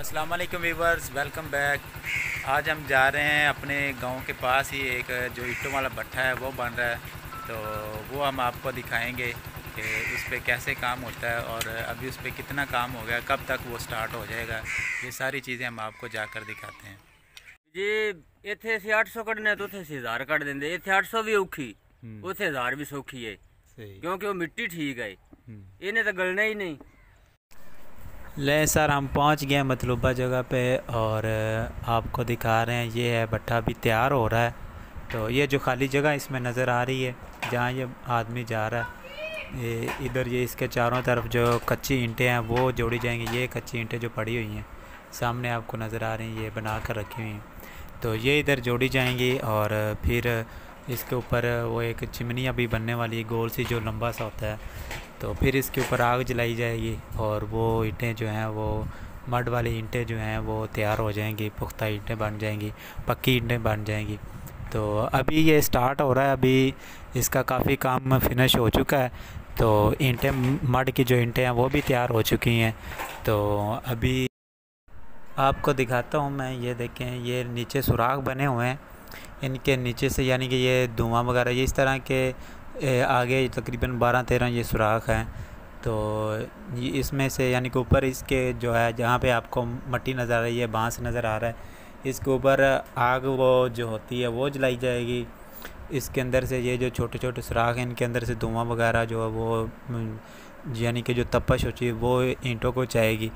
अस्सलाम वालेकुम viewers, welcome back. आज हम जा रहे हैं अपने गांव के पास ही एक जो ईंटों वाला भट्ठा है वो बन रहा है, तो वो हम आपको दिखाएंगे कि उस पर कैसे काम होता है और अभी उस पर कितना काम हो गया, कब तक वो स्टार्ट हो जाएगा, ये सारी चीज़ें हम आपको जाकर दिखाते हैं जी। इतने से 800 कटने तो उसे 1000 कट देंगे। इतने 800 भी औखी, उसे 1000 भी सौखी है, क्योंकि वो मिट्टी ठीक है, इन्हें तो गलना ही नहीं। ले सर, हम पहुंच गए मतलूबा जगह पे और आपको दिखा रहे हैं, ये है भट्ठा भी तैयार हो रहा है। तो ये जो खाली जगह इसमें नज़र आ रही है जहाँ ये आदमी जा रहा है, ये इधर ये इसके चारों तरफ जो कच्ची ईंटें हैं वो जोड़ी जाएंगी। ये कच्ची ईंटें जो पड़ी हुई हैं सामने आपको नज़र आ रही हैं, ये बना कर रखी हुई हैं, तो ये इधर जोड़ी जाएंगी और फिर इसके ऊपर वो एक चिमनी अभी बनने वाली है, गोल सी जो लंबा सा होता है, तो फिर इसके ऊपर आग जलाई जाएगी और वो ईंटें जो हैं वो मड वाली ईंटें जो हैं वो तैयार हो जाएंगी, पुख्ता ईंटें बन जाएंगी, पक्की ईंटें बन जाएंगी। तो अभी ये स्टार्ट हो रहा है, अभी इसका काफ़ी काम फिनिश हो चुका है। तो ईंटें मड की जो ईंटें हैं वो भी तैयार हो चुकी हैं। तो अभी आपको दिखाता हूँ मैं, ये देखें, ये नीचे सुराख बने हुए हैं, इनके नीचे से यानी कि ये धुआँ वगैरह ये इस तरह के आगे तकरीबन 12-13 ये सुराख हैं। तो इसमें से यानी कि ऊपर इसके जो है जहाँ पे आपको मट्टी नज़र आ रही है, बांस नज़र आ रहा है, इसके ऊपर आग वो जो होती है वो जलाई जाएगी। इसके अंदर से ये जो छोटे छोटे सुराख हैं इनके अंदर से धुआं वगैरह जो है वो यानी कि जो तपश होती है वो ईंटों को जाएगी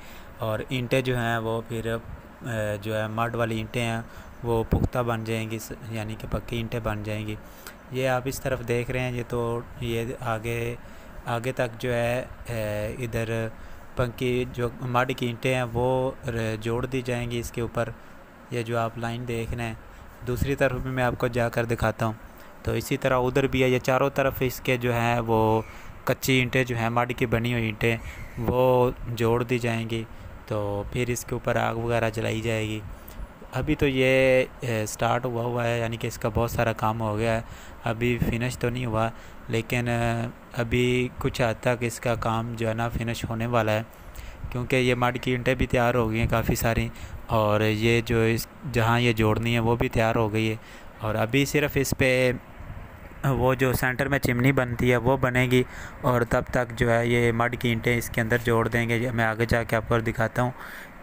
और ईंटें जो हैं वो फिर जो है मड वाली ईंटें हैं वो पुख्ता बन जाएंगी, यानी कि पक्की ईंटें बन जाएंगी। ये आप इस तरफ देख रहे हैं, ये तो ये आगे तक जो है इधर पक्की जो मड की ईंटें हैं वो जोड़ दी जाएंगी इसके ऊपर। ये जो आप लाइन देख रहे हैं, दूसरी तरफ भी मैं आपको जाकर दिखाता हूँ। तो इसी तरह उधर भी है, ये चारों तरफ इसके जो है वो कच्ची ईंटें जो हैं मड की बनी हुई ईंटें वो जोड़ दी जाएंगी, तो फिर इसके ऊपर आग वगैरह जलाई जाएगी। अभी तो ये स्टार्ट हुआ है, यानी कि इसका बहुत सारा काम हो गया है, अभी फिनिश तो नहीं हुआ लेकिन अभी कुछ हद तक इसका काम जो है ना फिनिश होने वाला है, क्योंकि ये मड की ईंटें भी तैयार हो गई हैं काफ़ी सारी और ये जो इस जहाँ ये जोड़नी है वो भी तैयार हो गई है। और अभी सिर्फ इस पर वो जो सेंटर में चिमनी बनती है वो बनेगी और तब तक जो है ये मड की ईंटें इसके अंदर जोड़ देंगे। मैं आगे जाके आपको दिखाता हूँ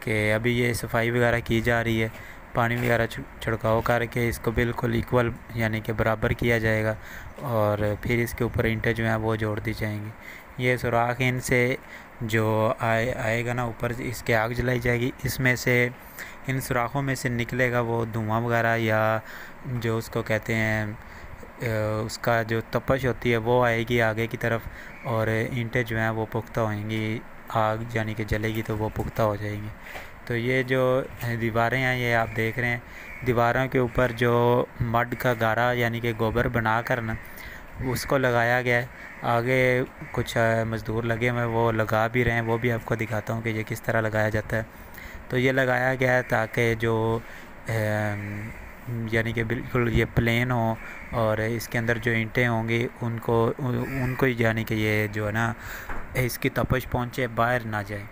कि अभी ये सफाई वगैरह की जा रही है, पानी वगैरह छिड़काव करके इसको बिल्कुल इक्वल यानी कि बराबर किया जाएगा और फिर इसके ऊपर ईंटें जो हैं वो जोड़ दी जाएंगी। ये सुराख इनसे जो आएगा ना ऊपर इसके आग जलाई जाएगी, इसमें से इन सुराखों में से निकलेगा वो धुआं वगैरह या जो उसको कहते हैं उसका जो तपश होती है वो आएगी आगे की तरफ और ईंटें जो हैं वो पुख्ता होंगी, आग यानी कि जलेगी तो वो पुख्ता हो जाएंगी। तो ये जो दीवारें हैं ये आप देख रहे हैं, दीवारों के ऊपर जो मड का गारा यानी कि गोबर बना कर ना उसको लगाया गया है। आगे कुछ मज़दूर लगे हुए वो लगा भी रहे हैं, वो भी आपको दिखाता हूँ कि ये किस तरह लगाया जाता है। तो ये लगाया गया है ताकि जो यानी कि बिल्कुल ये प्लेन हो और इसके अंदर जो ईंटें होंगी उनको यानी कि ये जो है ना इसकी तपश पहुँचे, बाहर ना जाए,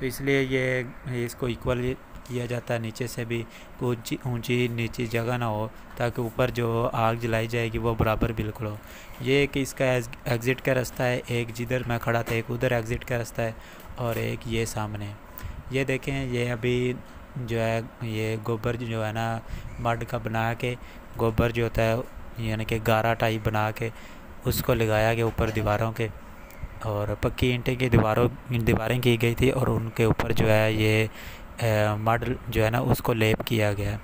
तो इसलिए ये इसको इक्वल किया जाता है, नीचे से भी ऊंची नीची जगह ना हो ताकि ऊपर जो आग जलाई जाएगी वो बराबर बिल्कुल हो। ये कि इसका एग्ज़िट का रास्ता है, एक जिधर मैं खड़ा था एक उधर एग्ज़िट का रास्ता है और एक ये सामने। ये देखें, ये अभी जो है ये गोबर जो है ना मड का बना के गोबर जो होता है यानी कि गारा टाइप बना के उसको लगाया गया ऊपर दीवारों के, और पक्की ईंटें की दीवारें की गई थी और उनके ऊपर जो है ये मड जो है ना उसको लेप किया गया।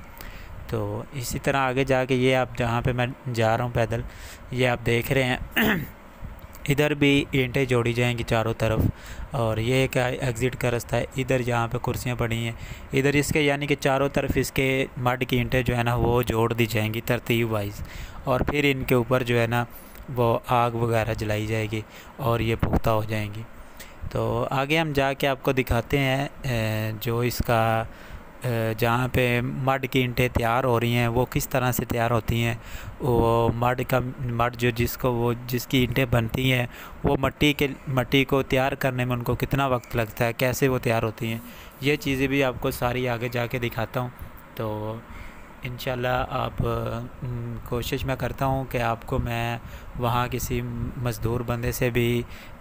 तो इसी तरह आगे जाके ये आप जहाँ पे मैं जा रहा हूँ पैदल, ये आप देख रहे हैं इधर भी ईंटें जोड़ी जाएंगी चारों तरफ और ये एक एग्ज़िट का रास्ता है। इधर जहाँ पे कुर्सियाँ पड़ी हैं इधर इसके यानी कि चारों तरफ इसके मड की ईंटें जो है ना वो जोड़ दी जाएंगी तरतीब वाइज और फिर इनके ऊपर जो है ना वो आग वगैरह जलाई जाएगी और ये पुख्ता हो जाएंगी। तो आगे हम जाके आपको दिखाते हैं जो इसका जहाँ पे मड की ईंटें तैयार हो रही हैं वो किस तरह से तैयार होती हैं। वो मड जो जिसको वो जिसकी ईंटें बनती हैं वो मट्टी को तैयार करने में उनको कितना वक्त लगता है, कैसे वो तैयार होती हैं, ये चीज़ें भी आपको सारी आगे जाके दिखाता हूँ। तो इंशाल्लाह आप कोशिश मैं करता हूँ कि आपको मैं वहाँ किसी मज़दूर बंदे से भी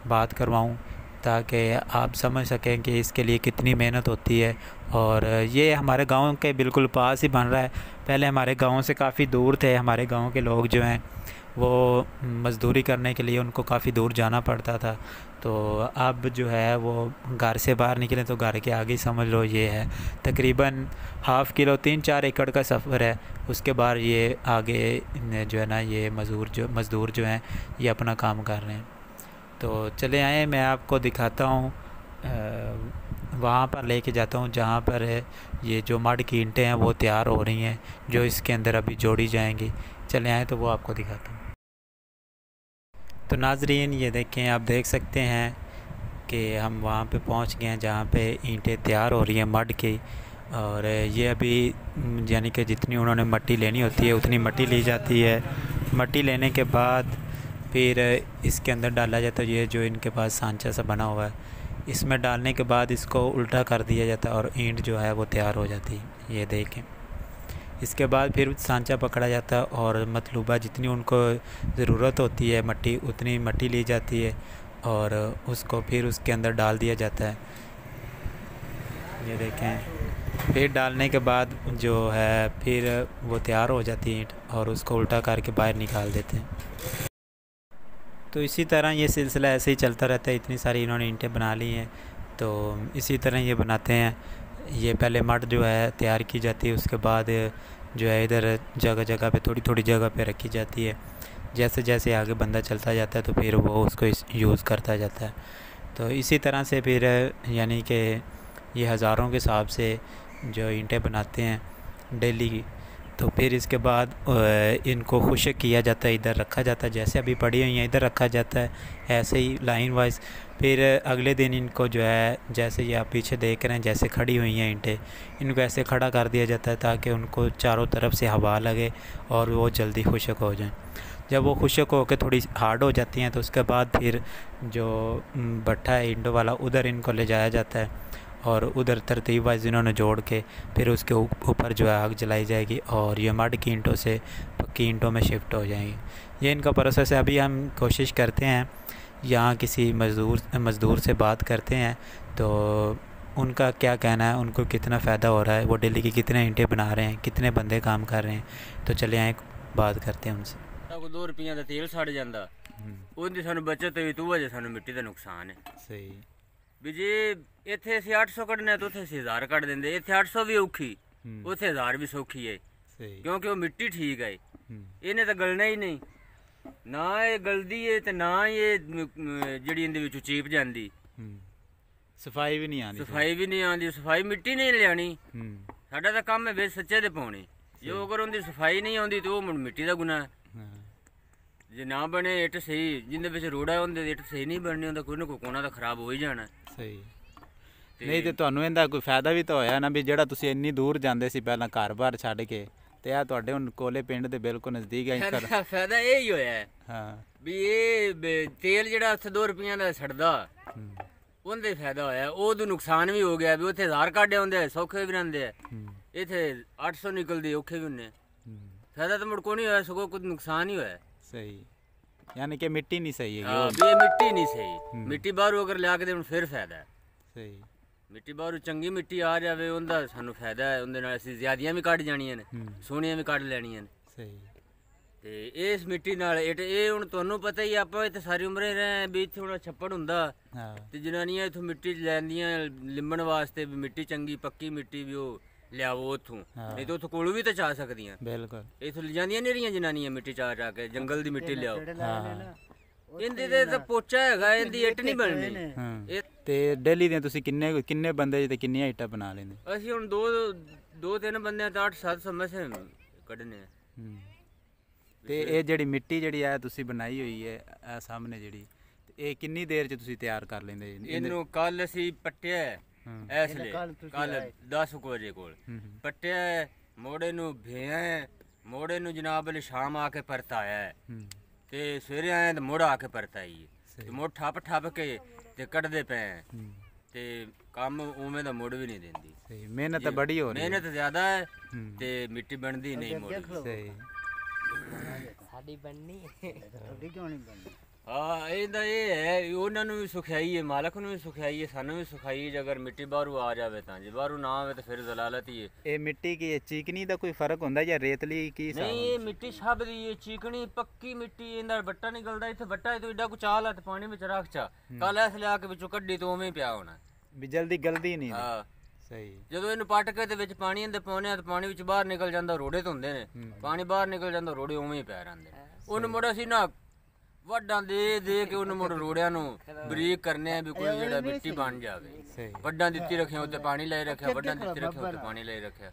बात करवाऊँ ताकि आप समझ सकें कि इसके लिए कितनी मेहनत होती है। और ये हमारे गांव के बिल्कुल पास ही बन रहा है। पहले हमारे गांव से काफ़ी दूर थे, हमारे गांव के लोग जो हैं वो मज़दूरी करने के लिए उनको काफ़ी दूर जाना पड़ता था। तो अब जो है वो घर से बाहर निकलें तो घर के आगे समझ लो ये है तकरीबन 1/2 किलो 3-4 एकड़ का सफ़र है। उसके बाद ये आगे जो है ना ये मज़दूर जो हैं ये अपना काम कर रहे हैं। तो चले आए, मैं आपको दिखाता हूँ, वहाँ पर लेके जाता हूँ जहाँ पर ये जो मड की ईंटें हैं वो तैयार हो रही हैं जो इसके अंदर अभी जोड़ी जाएंगी। चले आए तो वो आपको दिखाता हूँ। तो नाजरीन ये देखें, आप देख सकते हैं कि हम वहाँ पे पहुँच गए हैं जहाँ पे ईंटें तैयार हो रही हैं मड की। और ये अभी यानी कि जितनी उन्होंने मट्टी लेनी होती है उतनी मट्टी ली जाती है। मट्टी लेने के बाद फिर इसके अंदर डाला जाता है। ये जो इनके पास सांचा सा बना हुआ है इसमें डालने के बाद इसको उल्टा कर दिया जाता है और ईंट जो है वो तैयार हो जाती है। ये देखें, इसके बाद फिर सांचा पकड़ा जाता है और मतलूबा जितनी उनको ज़रूरत होती है मट्टी उतनी मट्टी ली जाती है और उसको फिर उसके अंदर डाल दिया जाता है। ये देखें, फिर डालने के बाद जो है फिर वो तैयार हो जाती है ईंट और उसको उल्टा करके बाहर निकाल देते हैं। तो इसी तरह ये सिलसिला ऐसे ही चलता रहता है। इतनी सारी इन्होंने ईंटें बना ली हैं तो इसी तरह ये बनाते हैं। ये पहले मड जो है तैयार की जाती है, उसके बाद जो है इधर जगह जगह पे थोड़ी थोड़ी जगह पे रखी जाती है। जैसे जैसे आगे बंदा चलता जाता है तो फिर वो उसको यूज़ करता जाता है। तो इसी तरह से फिर यानी कि ये हज़ारों के हिसाब से जो ईंटें बनाते हैं डेली की। तो फिर इसके बाद इनको खुशक किया जाता है, इधर रखा जाता है जैसे अभी पड़ी हुई हैं इधर रखा जाता है ऐसे ही लाइन वाइज। फिर अगले दिन इनको जो है जैसे ये आप पीछे देख रहे हैं जैसे खड़ी हुई हैं ईंटें, इनको ऐसे खड़ा कर दिया जाता है ताकि उनको चारों तरफ से हवा लगे और वो जल्दी खुशक हो जाएं। जब वो खुशक होकर थोड़ी हार्ड हो जाती हैं तो उसके बाद फिर जो भट्ठा है ईंटों वाला उधर इनको ले जाया जाता है और उधर तरतीब वाइज इन्होंने जोड़ के फिर उसके ऊपर जो है आग जलाई जाएगी और ये मड की ईंटों से पक्की ईंटों में शिफ्ट हो जाएंगी। ये इनका प्रोसेस है। अभी हम कोशिश करते हैं यहाँ किसी मज़दूर से बात करते हैं तो उनका क्या कहना है, उनको कितना फ़ायदा हो रहा है, वो डेली की कितने ईंटें बना रहे हैं, कितने बंदे काम कर रहे हैं। तो चले आए बात करते हैं उनसे। 2 रुपये का तेल सड़ जाता उनकी सानू बचत हुई तो वजह सानू मिट्टी का नुकसान है। सही भी जी, इतने असं 800 कढ़ने तो उसे 1000 कट देंगे। इतने 800 भी औखी उसे 1000 भी सौखी है क्योंकि वो मिट्टी ठीक है। इन्हें तो गलना ही नहीं ना, ये गलती है तो ना ये जी इनके चीप जाती, सफाई भी नहीं आती, सफाई मिट्टी नहीं लियानी। साडा तो काम है वे सच्चे दे पाने, जो अगर उनकी सफाई नहीं आती तो वो मिट्टी का गुनाह है। जे ना बने इट सही, जिंदे रोड़ा होंगे इट सही नहीं बनने होंगे, कोई ना कोई कोना तो खराब हो ही जाना। सही नहीं तो तुहानू इहदा कोई फायदा भी तो होया ना भी जिहड़ा तुसीं इन्नी दूर जांदे सी पहलां घर-बार छड्ड के ते आ तुहाडे हुण कोले पिंड दे बिल्कुल नज़दीक आई। फायदा ये ही होया है हां भी ये तेल जिहड़ा उत्थे 2 रुपये दा छड़दा उहदे फायदा होया, ओदू नुकसान भी हो गया भी उत्थे 1000 काढे होंदे सौखे भी रहंदे इथे 800 निकलदे औखे भी हुंदे। फायदा तो मुड़ कोई नहीं होया, सगो कुछ नुकसान ही होया। सही यानी कि मिट्टी नहीं सही है, ये मिट्टी नहीं सही। मिट्टी बाहरों अगर लिया के फिर फायदा है। सही मिट्टी बाहरों चंगी मिट्टी आ जाए उनका सानू फायदा है, उनके नाल असीं ज्यादियां भी कट जानियां ने, सोहणियां भी कट लैणियां ने। सही ते इस मिट्टी नाल ये हुण तुहानू पता ही आपां इत्थे सारी उम्र रहे भी इत्थे हुण छप्पड़ हुंदा ते जनानियां इत्थों मिट्टी लैंदियां लिमण वास्ते भी मिट्टी चंगी पक्की मिट्टी भी वो लियावो उथों, नहीं तो उथों कोलों भी तो चाह सकदियां। बिल्कुल इत्थों ले जांदियां ने रहियां जनानियां मिट्टी चाह के जंगल दी मिट्टी लियाओ। इनदी ते पोचा हैगा, इनदी इट नहीं बननी। ते डेली दे तुसी किन्ने किन्ने बंदे ते किन्नियां ईटां बना लैंदे? असीं हुण 2-3 बंदे तां 8-7 समसे कढने आ। ते ए जेहड़ी मिट्टी जेहड़ी आ तुसी बनाई होई है आ सामने जेहड़ी, ए किन्नी देर च तुसी तैयार कर लैंदे? इनू कल असीं पट्टिया इसलिए कल 10 बजे कोल पट्टिया है, मोड़े नू भेया है, मोड़े नू जनाब अली शाम आके परताया है ते सवेरे आए तो मुड़ आके परताई है। तो मुड़ ठप ठप के ते कटते पे हैं ते काम उमें दा मुड़ भी नहीं देंदी। सही, मेहनत तो बड़ी हो रही है, मेहनत ज्यादा है ते मिट्टी बनदी नहीं मुड़। सही साडी बननी थोड़ी क्यों नहीं बननी। हां एंदा ए है ओना नु भी सुखाई है, मालिक नु भी सुखाई है, सानू भी सुखाई है। अगर मिट्टी बाहरों आ जावे तां जे बाहरों ना आवे तो फिर जलालत ही है। ए मिट्टी की चीकनी दा कोई फर्क हुंदा या रेतली की सा? नहीं, ए मिट्टी सब दी ए चीकनी पक्की मिट्टी एंदा बट्टा निकलदा। इथे बट्टा तो एडा को चाल है पानी में रख चा कल ऐसे ला के विचो कड्डी तो उवें पिया होना भी जल्दी गलदी नहीं। हां सही, जदों इनु पट के ते विच पानी अंदर पाउने तो पानी विच बाहर निकल जांदा, रोड़े तो हुंदे ने, पानी बाहर निकल जांदा, रोड़े उवें ही पै रहिंदे ने। उनु मुड़ा सी ना वड्डां दे दे के उनु मुड़ रोड़ियां नु बरीक करने भी कोई जेड़ा मिट्टी बन जावे। सही, वड्डां दित्ती रखिया उते पानी लाई रखिया, वड्डां दित्ती रखिया उते पानी लाई रखिया।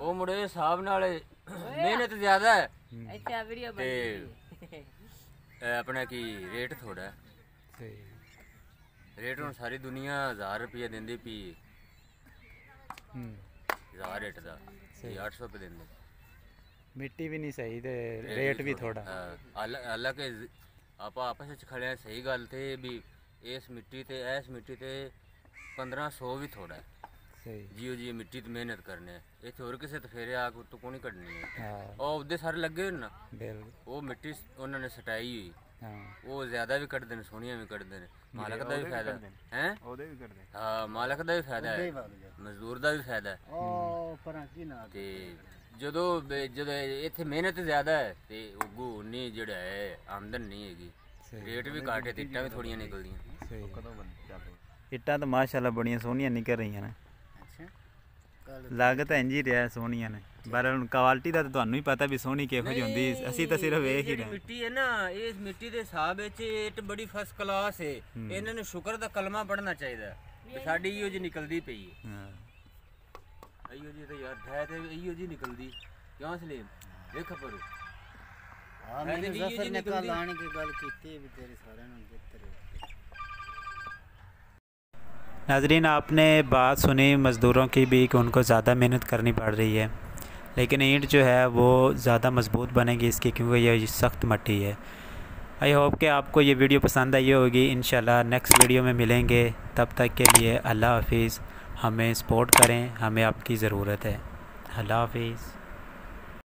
ओ मुड़े हिसाब नाल मेहनत ज्यादा है ते अपना की रेट थोड़ा। सही, रेट हुण सारी दुनिया 1000 रुपया देंदी पी, 1000 रेट दा 800 पे देंदे। मिट्टी भी नहीं सही ते रेट भी थोड़ा हालांकि आपा आपस विच खड़े हैं। सही गल ते भी इस मिट्टी ते 1500 भी थोड़ा है। सही, जियो जी मिट्टी ते मेहनत करने है इथे होर किसे तफेरे आ तो कोनी कड्डनी है। ओ उदे सारे लगे ना ओ मिट्टी उन्हां ने सटाई हुई। हां, वो ज्यादा भी कड्डदे ने, सोहणियां भी कड्डदे ने। मालक दा भी फायदा है, ओदे भी करदे। हां, मालक दा भी फायदा है, मजदूर दा भी फायदा है। ओ पर की ना ते जदों जदे इथे मेहनत ज्यादा है ते उगू उन्नी जेड़ा है आमदन नहीं हैगी। रेट भी काटे ते इट्टां भी थोड़ियां निकलदियां। सही, कदों बन जावे इट्टां तो माशाल्लाह बड़ियां सोहणियां निकल रहीयां ने। अच्छा, लागत है जी रिया सोहणियां ने, पर क्वालिटी दा तो थानू ही पता भी सोहणी किहो जी हुंदी। असि तो सिर्फ वेख ही रहे। मिट्टी है ना, इस मिट्टी दे हिसाब विच इट बड़ी फर्स्ट क्लास है। इन्हां ने शुक्र दा कलमा पढ़ना चाहिदा कि साडी इहो जी निकलदी पई है। हां, इहो जी तो यार है ते इहो जी निकलदी क्यों सलीम देख पर। हां, मैंने जफर ने कल आण के गल कीती भी तेरे सारे नु जितरे। नाजरीन, आपने बात सुनी मज़दूरों की भी कि उनको ज़्यादा मेहनत करनी पड़ रही है, लेकिन ईंट जो है वो ज़्यादा मज़बूत बनेगी इसकी, क्योंकि यह सख्त मट्टी है। आई होप कि आपको ये वीडियो पसंद आई होगी। इंशाल्लाह नेक्स्ट वीडियो में मिलेंगे, तब तक के लिए अल्लाह हाफिज़। हमें सपोर्ट करें, हमें आपकी ज़रूरत है। अल्लाह हाफिज़।